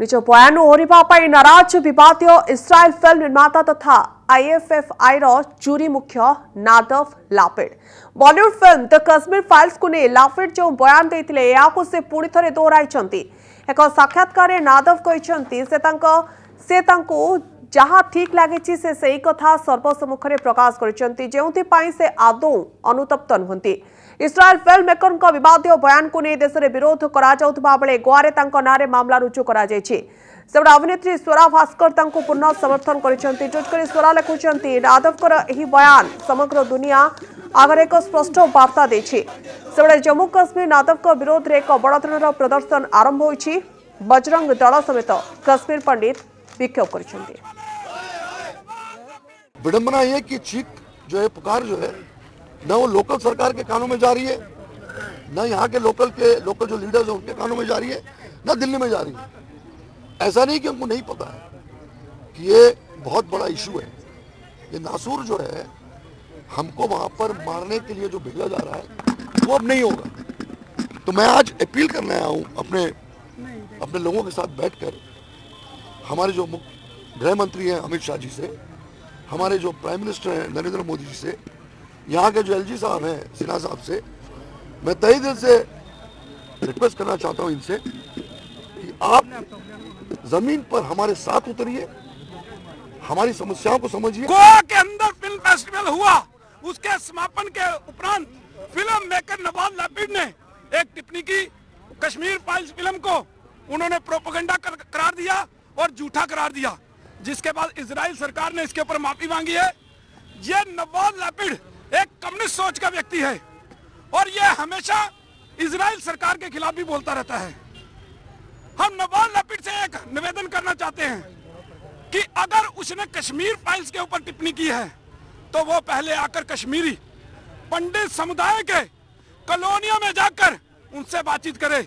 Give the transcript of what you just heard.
निज बयान ओहरवाई नाराज विवादीय इस्राएल फिल्म निर्माता तथा आईएफएफआई जूरी मुख्य Nadav Lapid Bollywood film the Kashmir files को नहीं लापिड जो बयान देते से पुणी थे दोहराई। एक साक्षात्कार नादव कहते से जहाँ ठीक लगी से कथा सर्वसम्मुखें प्रकाश करें आदौ अनुतप्त नुहति। इस्राएल फिल्म मेकर विवादीय बयान को नहीं देश में विरोध करावे गोवे नारे मामला रुजु कर अभिनेत्री स्वरा भास्कर पूर्ण समर्थन कर स्वरा लिखुं नादवर यह बयान समग्र दुनिया आगे एक स्पष्ट बार्ता देबड़े जम्मू काश्मीर नादव विरोध में एक बड़ धरण प्रदर्शन आरंभ हो बजरंग दल समेत कश्मीर पंडित विक्षोभ कर। विडंबना ये कि चीख जो है पुकार जो है न वो लोकल सरकार के कानों में जा रही है न यहाँ के लोकल जो लीडर्स हैं उनके कानों में जा रही है न दिल्ली में जा रही है। ऐसा नहीं कि उनको नहीं पता है कि ये बहुत बड़ा इशू है। ये नासूर जो है हमको वहाँ पर मारने के लिए जो भेजा जा रहा है वो अब नहीं होगा। तो मैं आज अपील करने आया हूँ अपने लोगों के साथ बैठकर हमारे जो गृह मंत्री हैं अमित शाह जी से, हमारे जो प्राइम मिनिस्टर हैं नरेंद्र मोदी जी से, यहाँ के जो एलजी साहब हैं सिन्हा साहब से मैं तहे दिल से रिक्वेस्ट करना चाहता हूँ इनसे कि आप जमीन पर हमारे साथ उतरिए, हमारी समस्याओं को समझिए। गोवा के अंदर फिल्म फेस्टिवल हुआ, उसके समापन के उपरांत फिल्म मेकर नवाज लापिड ने एक टिप्पणी की। कश्मीर फाइल्स फिल्म को उन्होंने प्रोपेगेंडा करार दिया और झूठा करार दिया, जिसके बाद इजराइल सरकार ने इसके ऊपर माफी मांगी है। ये नवाज लापिड एक कम्युनिस्ट सोच का व्यक्ति है और ये हमेशा इजराइल सरकार के खिलाफ भी बोलता रहता है। हम नवाज लापिड से एक निवेदन करना चाहते हैं कि अगर उसने कश्मीर फाइल्स के ऊपर टिप्पणी की है तो वो पहले आकर कश्मीरी पंडित समुदाय के कॉलोनियों में जाकर उनसे बातचीत करे।